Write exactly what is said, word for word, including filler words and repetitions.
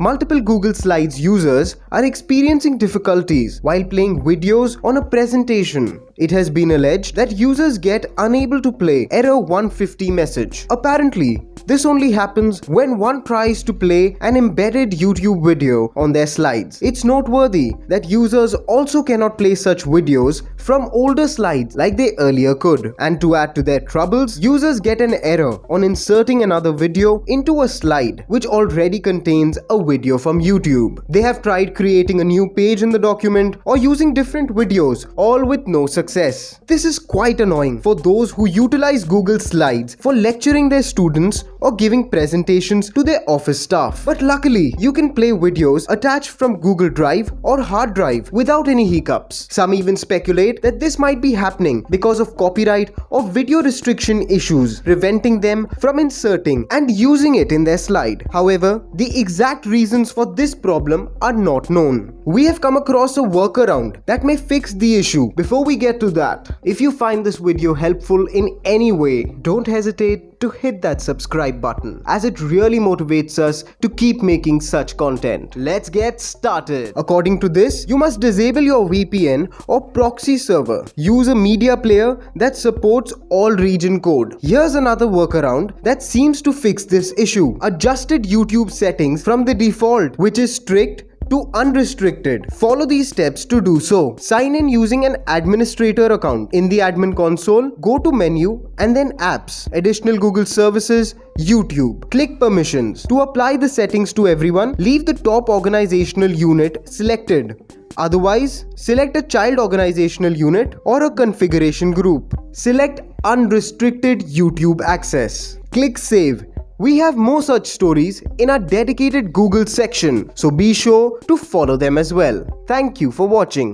Multiple Google Slides users are experiencing difficulties while playing videos on a presentation. It has been alleged that users get unable to play Error one fifty message. Apparently, this only happens when one tries to play an embedded YouTube video on their slides. It's noteworthy that users also cannot play such videos from older slides like they earlier could. And to add to their troubles, users get an error on inserting another video into a slide which already contains a video from YouTube. They have tried creating a new page in the document or using different videos, all with no success. This is quite annoying for those who utilize Google Slides for lecturing their students or giving presentations to their office staff. But luckily, you can play videos attached from Google Drive or hard drive without any hiccups. Some even speculate that this might be happening because of copyright or video restriction issues, preventing them from inserting and using it in their slide. However, the exact reasons for this problem are not known. We have come across a workaround that may fix the issue. Before we get to that, if you find this video helpful in any way, don't hesitate to hit that subscribe button, as it really motivates us to keep making such content. Let's get started. According to this, you must disable your V P N or proxy server. Use a media player that supports all region code. Here's another workaround that seems to fix this issue. Adjusted YouTube settings from the default, which is strict, to unrestricted. Follow these steps to do so. Sign in using an administrator account. In the admin console, go to menu and then apps, additional Google services, YouTube. Click permissions. To apply the settings to everyone, leave the top organizational unit selected. Otherwise, select a child organizational unit or a configuration group. Select unrestricted YouTube access. Click save. We have more such stories in our dedicated Google section, so be sure to follow them as well. Thank you for watching.